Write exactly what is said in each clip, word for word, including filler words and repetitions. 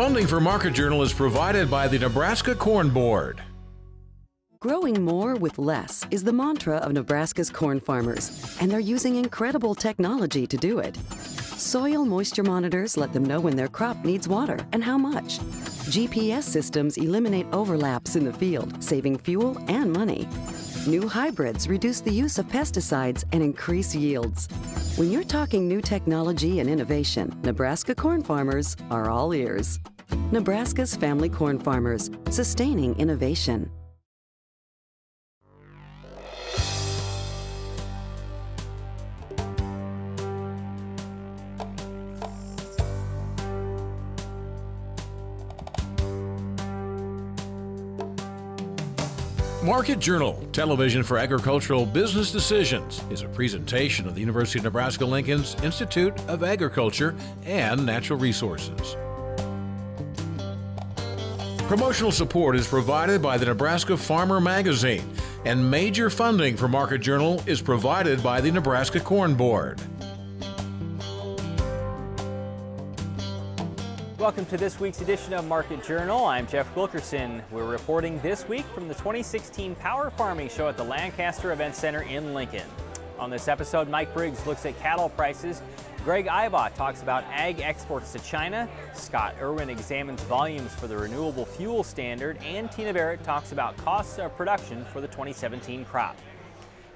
Funding for Market Journal is provided by the Nebraska Corn Board. Growing more with less is the mantra of Nebraska's corn farmers, and they're using incredible technology to do it. Soil moisture monitors let them know when their crop needs water and how much. G P S systems eliminate overlaps in the field, saving fuel and money. New hybrids reduce the use of pesticides and increase yields. When you're talking new technology and innovation, Nebraska corn farmers are all ears. Nebraska's family corn farmers, sustaining innovation. Market Journal, television for agricultural business decisions, is a presentation of the University of Nebraska-Lincoln's Institute of Agriculture and Natural Resources. Promotional support is provided by the Nebraska Farmer Magazine, and major funding for Market Journal is provided by the Nebraska Corn Board. Welcome to this week's edition of Market Journal. I'm Jeff Wilkerson. We're reporting this week from the twenty sixteen Power Farming Show at the Lancaster Events Center in Lincoln. On this episode, Mike Briggs looks at cattle prices, Greg Ibach talks about ag exports to China, Scott Irwin examines volumes for the renewable fuel standard, and Tina Barrett talks about costs of production for the twenty seventeen crop.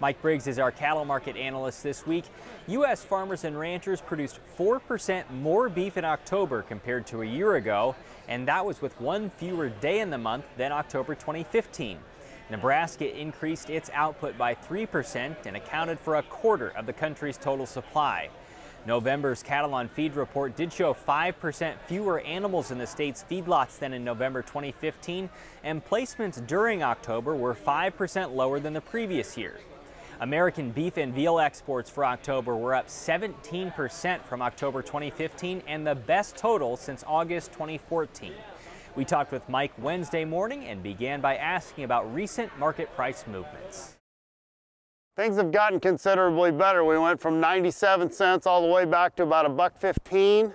Mike Briggs is our cattle market analyst this week. U S farmers and ranchers produced four percent more beef in October compared to a year ago, and that was with one fewer day in the month than October twenty fifteen. Nebraska increased its output by three percent and accounted for a quarter of the country's total supply. November's cattle on feed report did show five percent fewer animals in the state's feedlots than in November twenty fifteen, and placements during October were five percent lower than the previous year. American beef and veal exports for October were up seventeen percent from October twenty fifteen and the best total since August twenty fourteen. We talked with Mike Wednesday morning and began by asking about recent market price movements. Things have gotten considerably better. We went from ninety-seven cents all the way back to about a buck fifteen.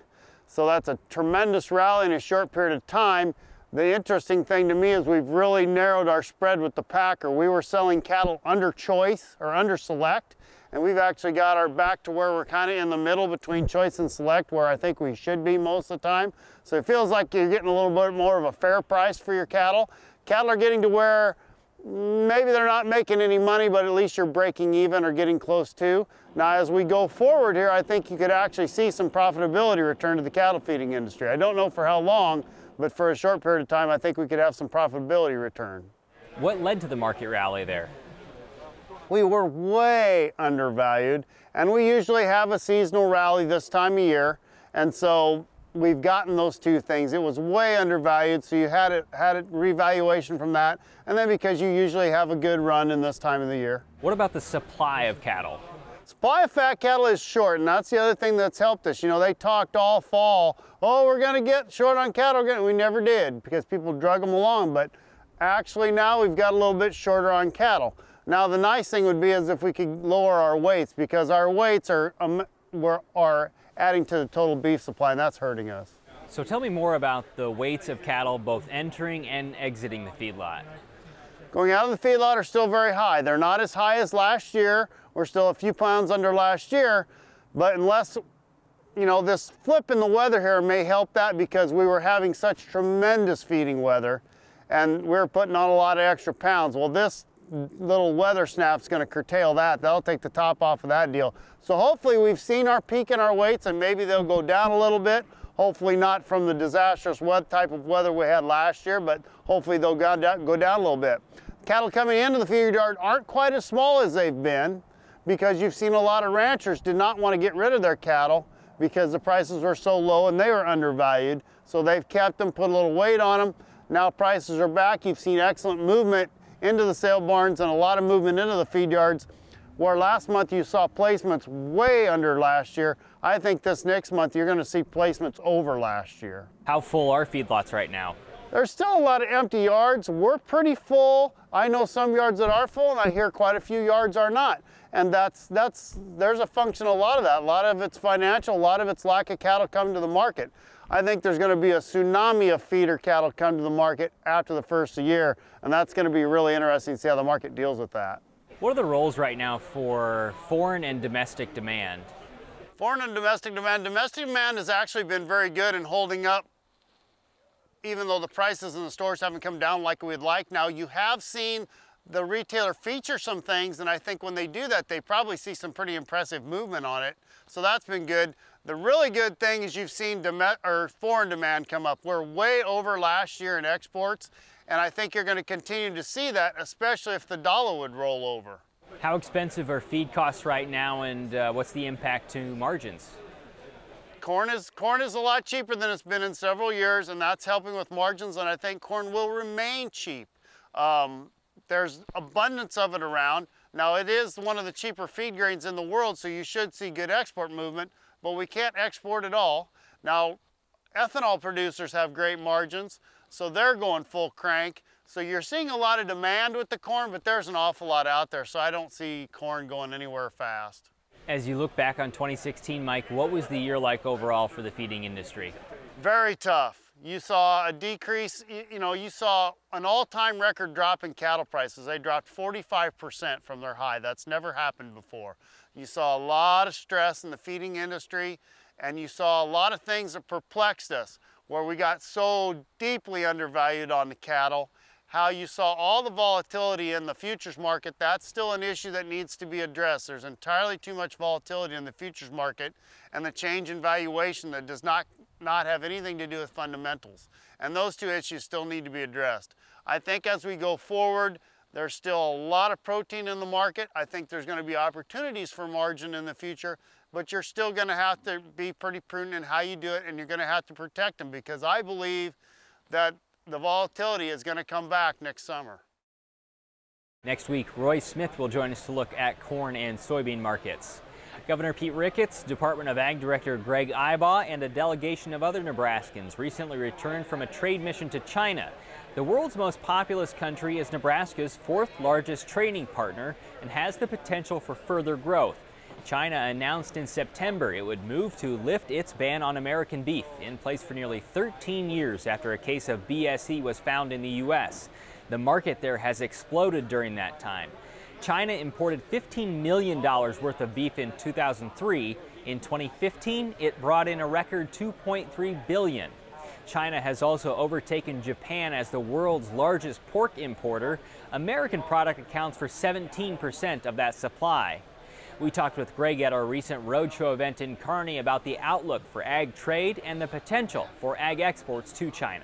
So that's a tremendous rally in a short period of time. The interesting thing to me is we've really narrowed our spread with the packer. We were selling cattle under choice or under select, and we've actually got our back to where we're kind of in the middle between choice and select, where I think we should be most of the time. So it feels like you're getting a little bit more of a fair price for your cattle. Cattle are getting to where maybe they're not making any money, but at least you're breaking even or getting close to. Now, as we go forward here, I think you could actually see some profitability return to the cattle feeding industry. I don't know for how long, but for a short period of time, I think we could have some profitability return. What led to the market rally there? We were way undervalued, and we usually have a seasonal rally this time of year, and so we've gotten those two things. It was way undervalued, so you had it had a revaluation from that, and then because you usually have a good run in this time of the year. What about the supply of cattle? Supply of fat cattle is short, and that's the other thing that's helped us. You know, they talked all fall, oh, we're gonna get short on cattle. We never did because people drug them along, but actually now we've got a little bit shorter on cattle. Now, the nice thing would be is if we could lower our weights, because our weights are, um, we're, are adding to the total beef supply, and that's hurting us. So tell me more about the weights of cattle both entering and exiting the feedlot. Going out of the feedlot are still very high. They're not as high as last year. We're still a few pounds under last year, but unless, you know, this flip in the weather here may help that, because we were having such tremendous feeding weather and we were putting on a lot of extra pounds. Well, this little weather snap's gonna curtail that. That'll take the top off of that deal. So hopefully we've seen our peak in our weights, and maybe they'll go down a little bit. Hopefully not from the disastrous wet type of weather we had last year, but hopefully they'll go down, go down a little bit. Cattle coming into the feed yard aren't quite as small as they've been, because you've seen a lot of ranchers did not want to get rid of their cattle because the prices were so low and they were undervalued. So they've kept them, put a little weight on them. Now prices are back. You've seen excellent movement into the sale barns and a lot of movement into the feed yards. Where last month you saw placements way under last year, I think this next month you're going to see placements over last year. How full are feedlots right now? There's still a lot of empty yards. We're pretty full. I know some yards that are full, and I hear quite a few yards are not. And that's, that's, there's a function of a lot of that. A lot of it's financial, a lot of it's lack of cattle coming to the market. I think there's going to be a tsunami of feeder cattle come to the market after the first year, and that's going to be really interesting to see how the market deals with that. What are the roles right now for foreign and domestic demand? Foreign and domestic demand. Domestic demand has actually been very good in holding up, even though the prices in the stores haven't come down like we'd like. Now, you have seen the retailer feature some things, and I think when they do that, they probably see some pretty impressive movement on it. So that's been good. The really good thing is you've seen or foreign demand come up. We're way over last year in exports, and I think you're going to continue to see that, especially if the dollar would roll over. How expensive are feed costs right now, and uh, what's the impact to margins? Corn is, corn is a lot cheaper than it's been in several years, and that's helping with margins, and I think corn will remain cheap. Um, There's abundance of it around. Now, it is one of the cheaper feed grains in the world, so you should see good export movement, but we can't export it all. Now, ethanol producers have great margins, so they're going full crank. So you're seeing a lot of demand with the corn, but there's an awful lot out there, so I don't see corn going anywhere fast. As you look back on twenty sixteen, Mike, what was the year like overall for the feeding industry? Very tough. You saw a decrease, you know, you saw an all-time record drop in cattle prices. They dropped forty-five percent from their high. That's never happened before. You saw a lot of stress in the feeding industry, and you saw a lot of things that perplexed us, where we got so deeply undervalued on the cattle. How you saw all the volatility in the futures market, that's still an issue that needs to be addressed. There's entirely too much volatility in the futures market, and the change in valuation that does not not have anything to do with fundamentals. And those two issues still need to be addressed. I think as we go forward, there's still a lot of protein in the market. I think there's going to be opportunities for margin in the future, but you're still going to have to be pretty prudent in how you do it, and you're going to have to protect them, because I believe that the volatility is going to come back next summer. Next week, Roy Smith will join us to look at corn and soybean markets. Governor Pete Ricketts, Department of Ag Director Greg Ibach, and a delegation of other Nebraskans recently returned from a trade mission to China. The world's most populous country is Nebraska's fourth largest trading partner and has the potential for further growth. China announced in September it would move to lift its ban on American beef, in place for nearly thirteen years after a case of B S E was found in the U S. The market there has exploded during that time. China imported fifteen million dollars worth of beef in two thousand three. In twenty fifteen, it brought in a record two point three billion dollars. China has also overtaken Japan as the world's largest pork importer. American product accounts for seventeen percent of that supply. We talked with Greg at our recent roadshow event in Kearney about the outlook for ag trade and the potential for ag exports to China.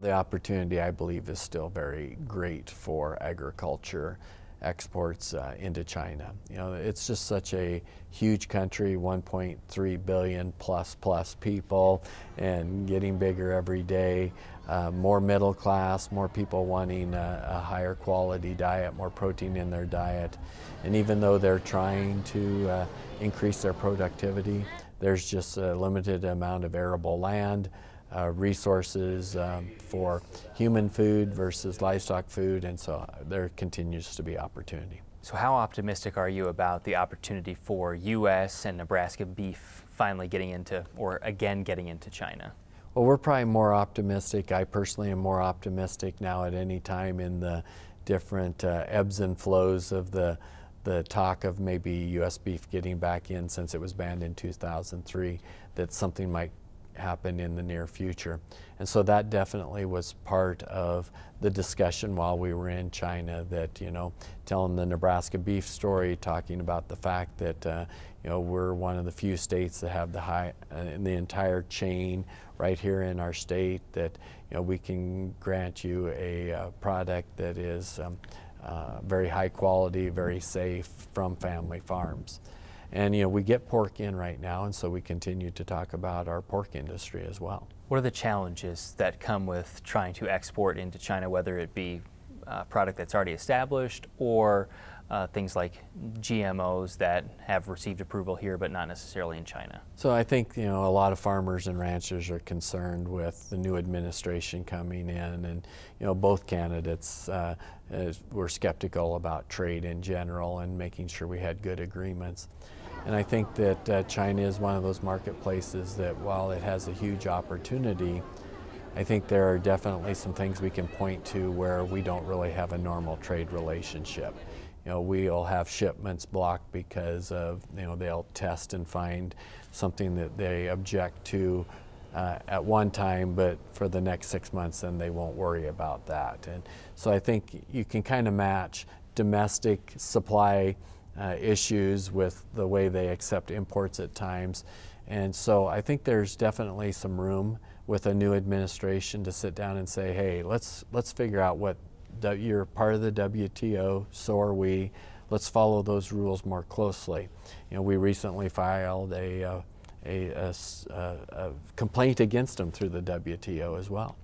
The opportunity, I believe, is still very great for agriculture exports uh, into China. You know, it's just such a huge country, one point three billion plus plus people, and getting bigger every day. Uh, more middle class, more people wanting a, a higher quality diet, more protein in their diet. And even though they're trying to uh, increase their productivity, there's just a limited amount of arable land. Uh, resources um, for human food versus livestock food, and so there continues to be opportunity. So how optimistic are you about the opportunity for U S and Nebraska beef finally getting into, or again getting into China? Well, we're probably more optimistic. I personally am more optimistic now at any time in the different uh, ebbs and flows of the the talk of maybe U S beef getting back in since it was banned in two thousand three, that something might happen in the near future. And so that definitely was part of the discussion while we were in China, that, you know, telling the Nebraska beef story, talking about the fact that, uh, you know, we're one of the few states that have the high, uh, in the entire chain right here in our state, that, you know, we can grant you a uh, product that is um, uh, very high quality, very safe, from family farms. And, you know, we get pork in right now, and so we continue to talk about our pork industry as well. What are the challenges that come with trying to export into China, whether it be a product that's already established or uh, things like G M Os that have received approval here but not necessarily in China? So I think, you know, a lot of farmers and ranchers are concerned with the new administration coming in, and, you know, both candidates uh, were skeptical about trade in general and making sure we had good agreements. And I think that uh, China is one of those marketplaces that while it has a huge opportunity, I think there are definitely some things we can point to where we don't really have a normal trade relationship. You know, we'll have shipments blocked because of, you know, they'll test and find something that they object to uh, at one time, but for the next six months then they won't worry about that. And so I think you can kind of match domestic supply uh, issues with the way they accept imports at times. And so I think there's definitely some room with a new administration to sit down and say, hey, let's let's figure out what you're part of the W T O, so are we. Let's follow those rules more closely. You know, we recently filed a uh, a, a, a complaint against them through the W T O as well.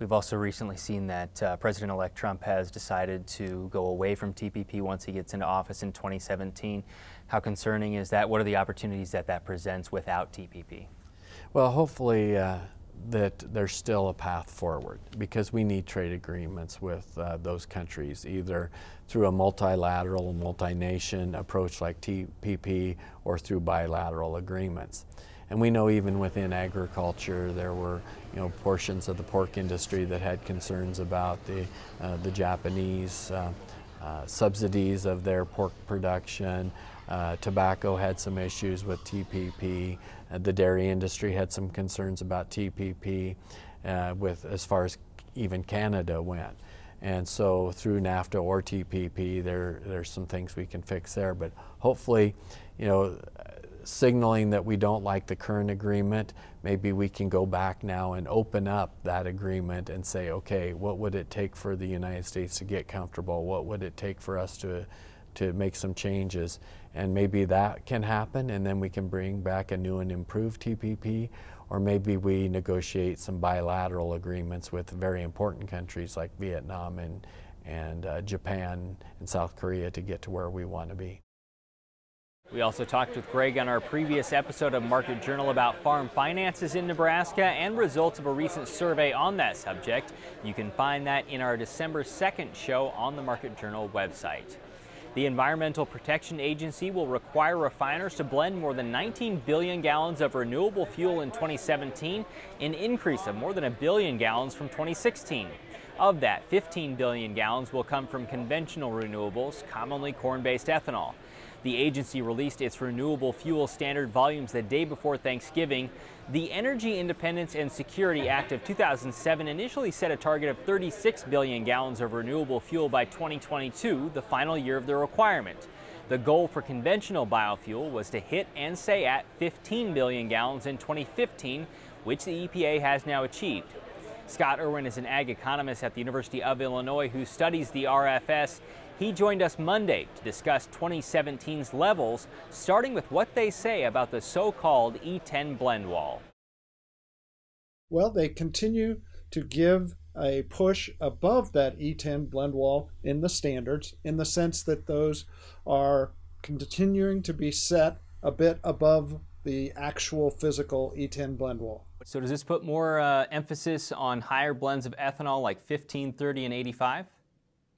We've also recently seen that uh, President-elect Trump has decided to go away from T P P once he gets into office in twenty seventeen. How concerning is that? What are the opportunities that that presents without T P P? Well, hopefully uh, that there's still a path forward, because we need trade agreements with uh, those countries, either through a multilateral, multi-nation approach like T P P or through bilateral agreements. And we know even within agriculture there were, you know, portions of the pork industry that had concerns about the, uh, the Japanese uh, uh, subsidies of their pork production. Uh, tobacco had some issues with T P P. Uh, the dairy industry had some concerns about T P P uh, with as far as even Canada went. And so through NAFTA or T P P, there, there's some things we can fix there. But hopefully, you know, signaling that we don't like the current agreement, maybe we can go back now and open up that agreement and say, okay, what would it take for the United States to get comfortable? What would it take for us to to make some changes? And maybe that can happen, and then we can bring back a new and improved T P P, or maybe we negotiate some bilateral agreements with very important countries like Vietnam and, and uh, Japan and South Korea to get to where we want to be. We also talked with Greg on our previous episode of Market Journal about farm finances in Nebraska and results of a recent survey on that subject. You can find that in our December second show on the Market Journal website. The Environmental Protection Agency will require refiners to blend more than nineteen billion gallons of renewable fuel in twenty seventeen, an increase of more than a billion gallons from twenty sixteen. Of that, fifteen billion gallons will come from conventional renewables, commonly corn-based ethanol. The agency released its renewable fuel standard volumes the day before Thanksgiving. The Energy Independence and Security Act of two thousand seven initially set a target of thirty-six billion gallons of renewable fuel by twenty twenty-two, the final year of the requirement. The goal for conventional biofuel was to hit and stay at fifteen billion gallons in twenty fifteen, which the E P A has now achieved. Scott Irwin is an ag economist at the University of Illinois who studies the R F S. He joined us Monday to discuss twenty seventeen's levels, starting with what they say about the so-called E ten blend wall. Well, they continue to give a push above that E ten blend wall in the standards, in the sense that those are continuing to be set a bit above the actual physical E ten blend wall. So does this put more uh, emphasis on higher blends of ethanol like fifteen, thirty, and eighty-five?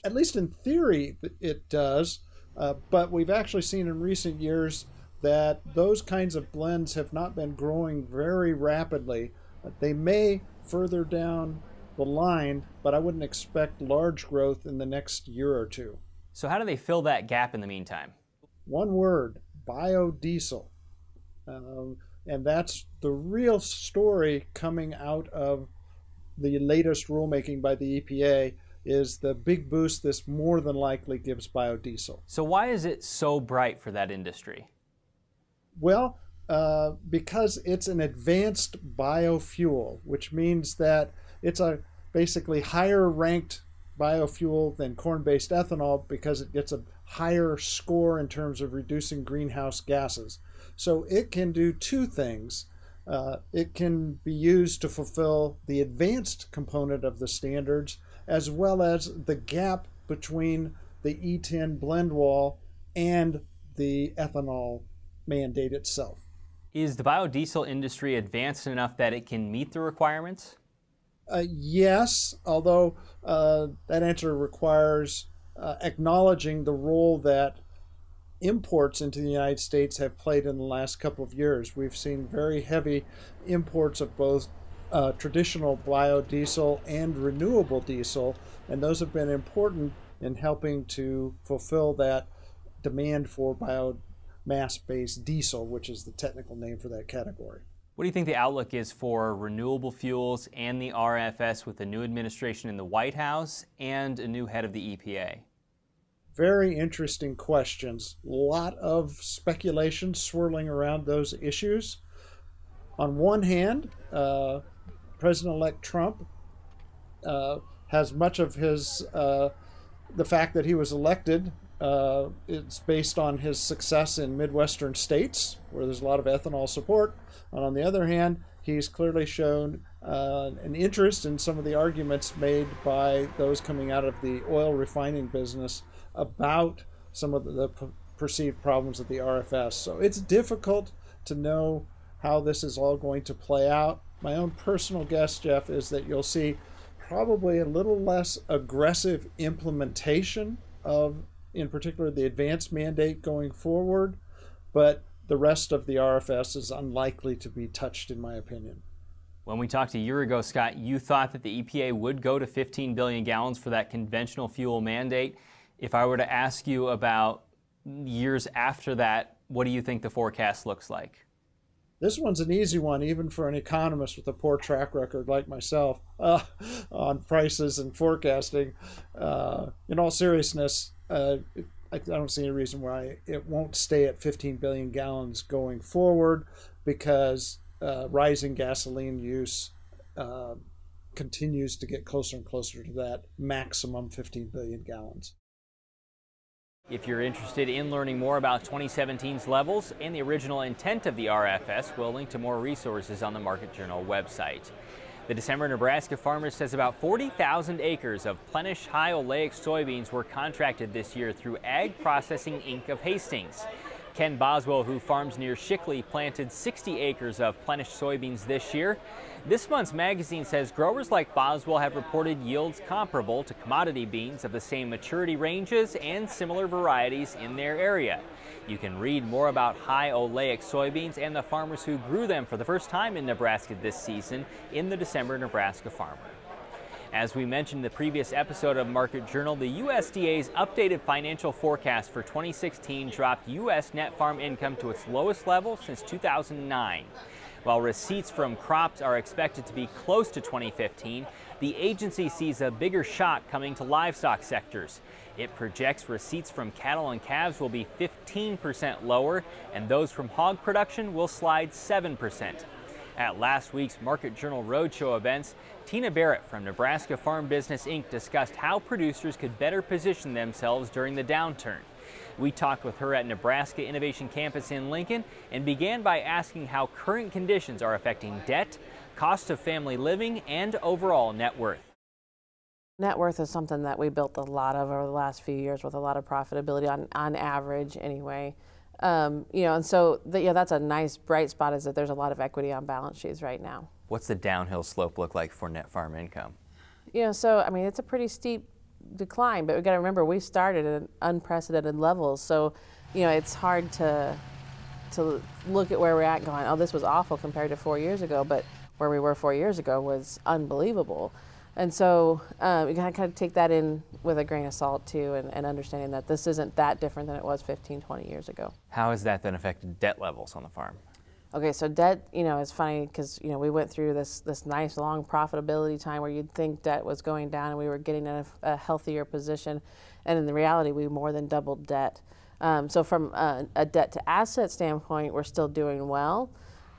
At least in theory, it does, uh, but we've actually seen in recent years that those kinds of blends have not been growing very rapidly. They may further down the line, but I wouldn't expect large growth in the next year or two. So how do they fill that gap in the meantime? One word, biodiesel. Um, and that's the real story coming out of the latest rulemaking by the E P A, is the big boost this more than likely gives biodiesel. So why is it so bright for that industry? Well, uh, because it's an advanced biofuel, which means that it's a basically higher ranked biofuel than corn-based ethanol because it gets a higher score in terms of reducing greenhouse gases. So it can do two things. Uh, it can be used to fulfill the advanced component of the standards, as well as the gap between the E ten blend wall and the ethanol mandate itself. Is the biodiesel industry advanced enough that it can meet the requirements? Uh, yes, although uh, that answer requires uh, acknowledging the role that imports into the United States have played in the last couple of years. We've seen very heavy imports of both uh, traditional biodiesel and renewable diesel, and those have been important in helping to fulfill that demand for biomass-based diesel, which is the technical name for that category. What do you think the outlook is for renewable fuels and the R F S with the new administration in the White House and a new head of the E P A? Very interesting questions. A lot of speculation swirling around those issues. On one hand, uh, President-elect Trump uh, has much of his, uh, the fact that he was elected, uh, it's based on his success in Midwestern states where there's a lot of ethanol support. And on the other hand, he's clearly shown uh, an interest in some of the arguments made by those coming out of the oil refining business about some of the perceived problems of the R F S. So it's difficult to know how this is all going to play out. My own personal guess, Jeff, is that you'll see probably a little less aggressive implementation of, in particular, the advance mandate going forward, but the rest of the R F S is unlikely to be touched, in my opinion. When we talked a year ago, Scott, you thought that the E P A would go to fifteen billion gallons for that conventional fuel mandate. If I were to ask you about years after that, what do you think the forecast looks like? This one's an easy one, even for an economist with a poor track record like myself uh, on prices and forecasting. Uh, in all seriousness, uh, I don't see any reason why it won't stay at fifteen billion gallons going forward, because uh, rising gasoline use uh, continues to get closer and closer to that maximum fifteen billion gallons. If you're interested in learning more about twenty seventeen's levels and the original intent of the R F S, we'll link to more resources on the Market Journal website. The December Nebraska Farmers says about forty thousand acres of Plenish high oleic soybeans were contracted this year through Ag Processing Incorporated of Hastings. Ken Boswell, who farms near Shickley, planted sixty acres of Plenish soybeans this year. This month's magazine says growers like Boswell have reported yields comparable to commodity beans of the same maturity ranges and similar varieties in their area. You can read more about high oleic soybeans and the farmers who grew them for the first time in Nebraska this season in the December Nebraska Farmer. As we mentioned in the previous episode of Market Journal, the U S D A's updated financial forecast for twenty sixteen dropped U S net farm income to its lowest level since two thousand nine. While receipts from crops are expected to be close to twenty fifteen, the agency sees a bigger shock coming to livestock sectors. It projects receipts from cattle and calves will be fifteen percent lower, and those from hog production will slide seven percent. At last week's Market Journal Roadshow events, Tina Barrett from Nebraska Farm Business Incorporated discussed how producers could better position themselves during the downturn. We talked with her at Nebraska Innovation Campus in Lincoln and began by asking how current conditions are affecting debt, cost of family living, and overall net worth. Net worth is something that we built a lot of over the last few years with a lot of profitability on, on average anyway. Um, you know, and so the, you know, that's a nice bright spot, is that there's a lot of equity on balance sheets right now. What's the downhill slope look like for net farm income? You know, so I mean, it's a pretty steep decline, but we got to remember we started at unprecedented levels. So, you know, it's hard to to look at where we're at, going, oh, this was awful compared to four years ago, but where we were four years ago was unbelievable. And so um, you gotta kind of take that in with a grain of salt too, and, and understanding that this isn't that different than it was fifteen, twenty years ago. How has that then affected debt levels on the farm? Okay, so debt, you know, it's funny because, you know, we went through this, this nice long profitability time where you'd think debt was going down and we were getting in a, a healthier position. And in the reality, we more than doubled debt. Um, so from a, a debt to asset standpoint, we're still doing well,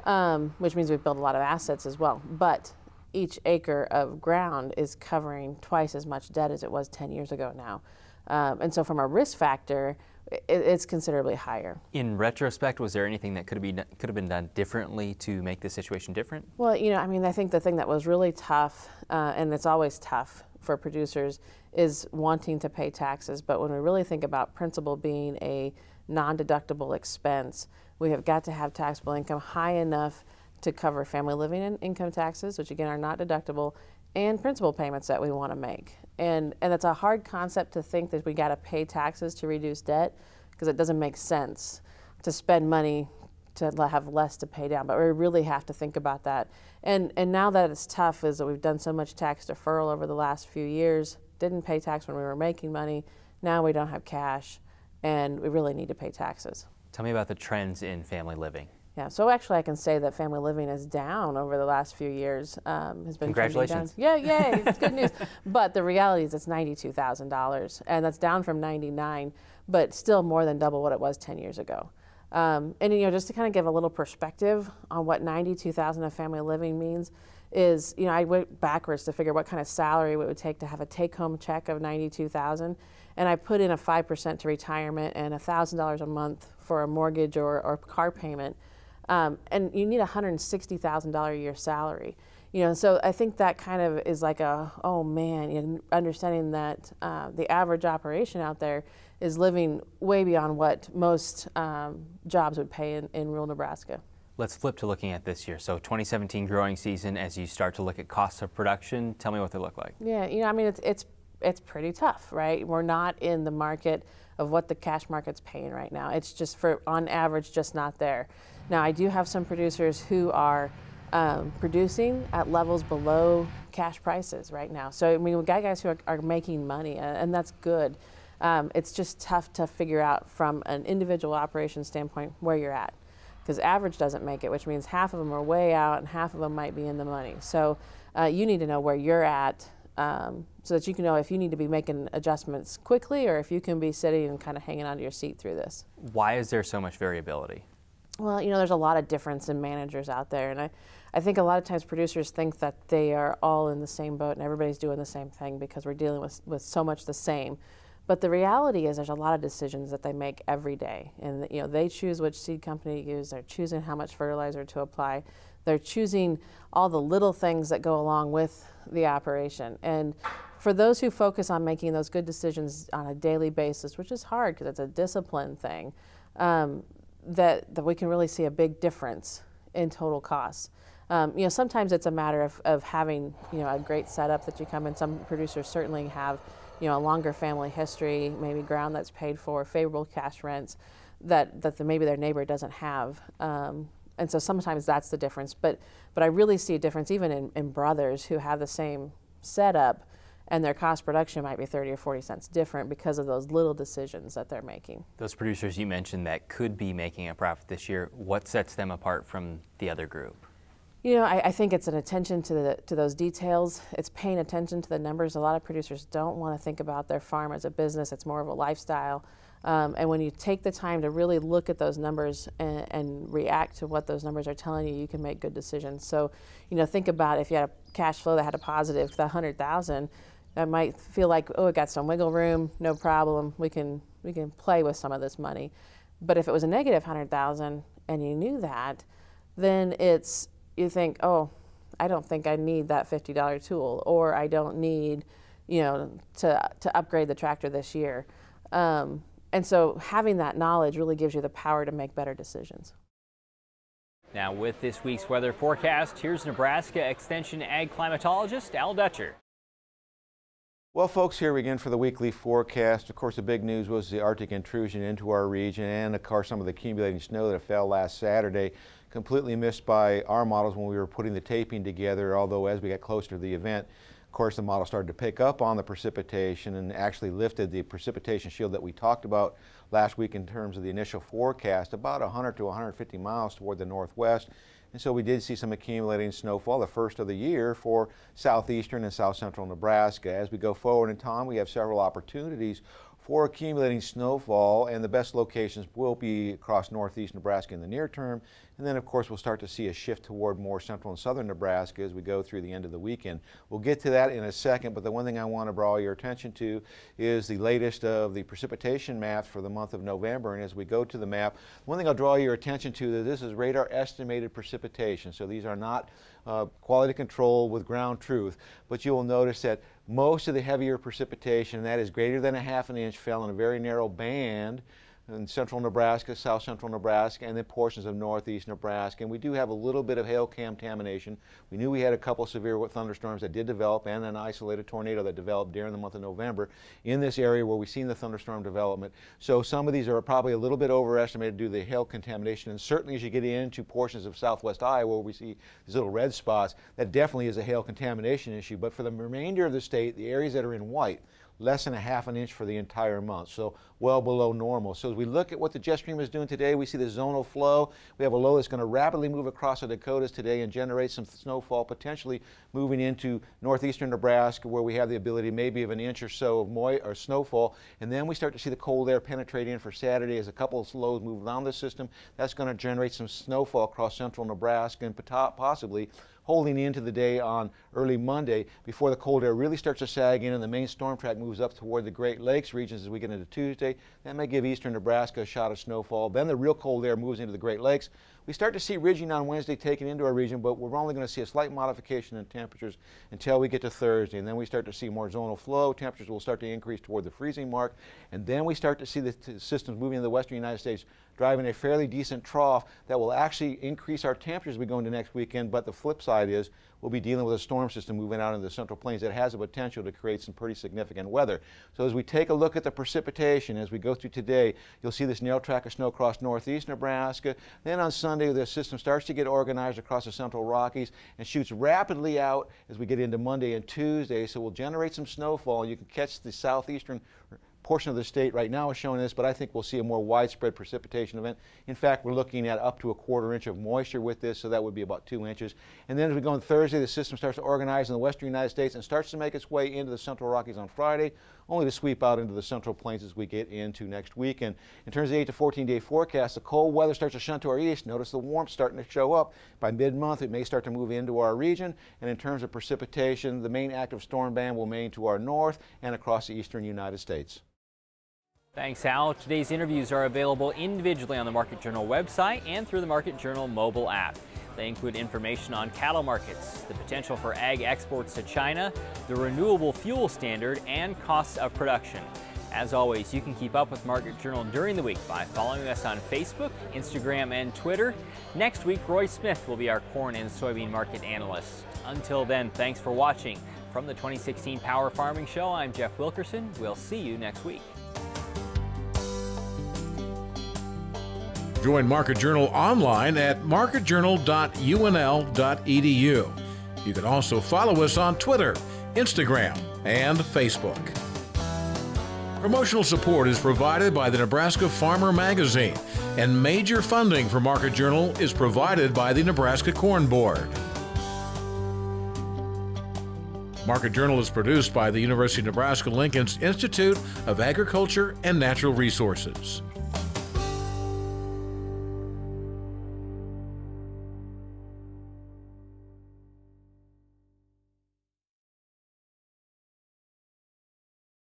um, which means we've built a lot of assets as well. But each acre of ground is covering twice as much debt as it was ten years ago now. Um, and so from a risk factor, it, it's considerably higher. In retrospect, was there anything that could have been, could have been done differently to make the situation different? Well, you know, I mean, I think the thing that was really tough, uh, and it's always tough for producers, is wanting to pay taxes. But when we really think about principal being a non-deductible expense, we have got to have taxable income high enough to cover family living and income taxes, which again are not deductible, and principal payments that we want to make. And and that's a hard concept to think that we got to pay taxes to reduce debt, because it doesn't make sense to spend money to have less to pay down. But we really have to think about that. And, and now that it's tough is that we've done so much tax deferral over the last few years, didn't pay tax when we were making money. Now we don't have cash, and we really need to pay taxes. Tell me about the trends in family living. Yeah, so actually I can say that family living is down over the last few years. Um, has been Congratulations. Yeah, yay, it's good news. But the reality is it's ninety-two thousand dollars, and that's down from ninety-nine, but still more than double what it was ten years ago. Um, and, you know, just to kind of give a little perspective on what ninety-two thousand dollars of family living means is, you know, I went backwards to figure what kind of salary it would take to have a take-home check of ninety-two thousand dollars, and I put in a five percent to retirement and one thousand dollars a month for a mortgage or, or car payment. Um, and you need a one hundred sixty thousand dollars a year salary. You know, so I think that kind of is like a, oh man, you know, understanding that uh, the average operation out there is living way beyond what most um, jobs would pay in, in rural Nebraska. Let's flip to looking at this year. So twenty seventeen growing season, as you start to look at costs of production, tell me what they look like. Yeah, you know, I mean, it's, it's, it's pretty tough, right? We're not in the market of what the cash market's paying right now. It's just for, on average, just not there. Now, I do have some producers who are um, producing at levels below cash prices right now. So, I mean, we've got guys who are, are making money, and, and that's good. Um, it's just tough to figure out from an individual operation standpoint where you're at, because average doesn't make it, which means half of them are way out and half of them might be in the money. So uh, you need to know where you're at, Um, so that you can know if you need to be making adjustments quickly or if you can be sitting and kind of hanging onto your seat through this. Why is there so much variability? Well, you know, there's a lot of difference in managers out there, and I, I think a lot of times producers think that they are all in the same boat and everybody's doing the same thing because we're dealing with, with so much the same. But the reality is there's a lot of decisions that they make every day, and you know, they choose which seed company to use, they're choosing how much fertilizer to apply, they're choosing all the little things that go along with the operation. And for those who focus on making those good decisions on a daily basis, which is hard because it's a discipline thing, um, that, that we can really see a big difference in total costs. Um, you know, sometimes it's a matter of, of having, you know, a great setup that you come in. Some producers certainly have, you know, a longer family history, maybe ground that's paid for, favorable cash rents that, that the, maybe their neighbor doesn't have. Um, And so sometimes that's the difference, but but I really see a difference even in, in brothers who have the same setup, and their cost production might be thirty or forty cents different because of those little decisions that they're making. Those producers you mentioned that could be making a profit this year, what sets them apart from the other group? You know, I, I think it's an attention to the, to those details. It's paying attention to the numbers. A lot of producers don't want to think about their farm as a business. It's more of a lifestyle. Um, and when you take the time to really look at those numbers and, and react to what those numbers are telling you, you can make good decisions. So, you know, think about if you had a cash flow that had a positive, the one hundred thousand, that might feel like, oh, it got some wiggle room, no problem. We can we can play with some of this money. But if it was a negative one hundred thousand and you knew that, then it's, you think, oh, I don't think I need that fifty dollar tool, or I don't need, you know, to to upgrade the tractor this year. Um, And so having that knowledge really gives you the power to make better decisions. Now with this week's weather forecast, here's Nebraska Extension Ag climatologist Al Dutcher. Well, folks, here we again for the weekly forecast. Of course, the big news was the Arctic intrusion into our region, and of course some of the accumulating snow that fell last Saturday. Completely missed by our models when we were putting the taping together, although as we got closer to the event, of course, the model started to pick up on the precipitation and actually lifted the precipitation shield that we talked about last week in terms of the initial forecast, about one hundred to one hundred fifty miles toward the northwest. And so we did see some accumulating snowfall, the first of the year for southeastern and south central Nebraska. As we go forward in time, we have several opportunities for accumulating snowfall, and the best locations will be across northeast Nebraska in the near term. And then of course we'll start to see a shift toward more central and southern Nebraska as we go through the end of the weekend. We'll get to that in a second, but the one thing I want to draw your attention to is the latest of the precipitation maps for the month of November. And as we go to the map, one thing I'll draw your attention to is that this is radar estimated precipitation. So these are not uh, quality control with ground truth, but you will notice that most of the heavier precipitation that is greater than a half an inch fell in a very narrow band in central Nebraska, south central Nebraska, and then portions of northeast Nebraska. And we do have a little bit of hail contamination. We knew we had a couple severe thunderstorms that did develop, and an isolated tornado that developed during the month of November in this area where we've seen the thunderstorm development. So some of these are probably a little bit overestimated due to the hail contamination. And certainly as you get into portions of southwest Iowa where we see these little red spots, that definitely is a hail contamination issue. But for the remainder of the state, the areas that are in white, less than a half an inch for the entire month, so well below normal. So as we look at what the jet stream is doing today, we see the zonal flow. We have a low that's going to rapidly move across the Dakotas today and generate some snowfall, potentially moving into northeastern Nebraska, where we have the ability maybe of an inch or so of moist or snowfall. And then we start to see the cold air penetrate in for Saturday as a couple of lows move down the system. That's going to generate some snowfall across central Nebraska and possibly holding into the day on early Monday before the cold air really starts to sag in and the main storm track moves up toward the Great Lakes regions as we get into Tuesday. That may give eastern Nebraska a shot of snowfall. Then the real cold air moves into the Great Lakes. We start to see ridging on Wednesday taken into our region, but we're only going to see a slight modification in temperatures until we get to Thursday. And then we start to see more zonal flow. Temperatures will start to increase toward the freezing mark. And then we start to see the systems moving in the western United States, driving a fairly decent trough that will actually increase our temperatures as we go into next weekend. But the flip side is we'll be dealing with a storm system moving out into the central plains that has the potential to create some pretty significant weather. So as we take a look at the precipitation as we go through today, you'll see this narrow track of snow across northeast Nebraska. Then on Sunday, the system starts to get organized across the central Rockies and shoots rapidly out as we get into Monday and Tuesday. So we'll generate some snowfall. You can catch the southeastern portion of the state right now is showing this, but I think we'll see a more widespread precipitation event. In fact, we're looking at up to a quarter inch of moisture with this, so that would be about two inches. And then as we go on Thursday, the system starts to organize in the western United States and starts to make its way into the central Rockies on Friday, only to sweep out into the central plains as we get into next week. And in terms of the eight to fourteen day forecast, the cold weather starts to shunt to our east. Notice the warmth starting to show up. By mid-month, it may start to move into our region. And in terms of precipitation, the main active storm band will remain to our north and across the eastern United States. Thanks, Al. Today's interviews are available individually on the Market Journal website and through the Market Journal mobile app. They include information on cattle markets, the potential for ag exports to China, the renewable fuel standard, and costs of production. As always, you can keep up with Market Journal during the week by following us on Facebook, Instagram, and Twitter. Next week, Roy Smith will be our corn and soybean market analyst. Until then, thanks for watching. From the twenty sixteen Power Farming Show, I'm Jeff Wilkerson. We'll see you next week. Join Market Journal online at market journal dot U N L dot E D U. You can also follow us on Twitter, Instagram, and Facebook. Promotional support is provided by the Nebraska Farmer Magazine, and major funding for Market Journal is provided by the Nebraska Corn Board. Market Journal is produced by the University of Nebraska-Lincoln's Institute of Agriculture and Natural Resources.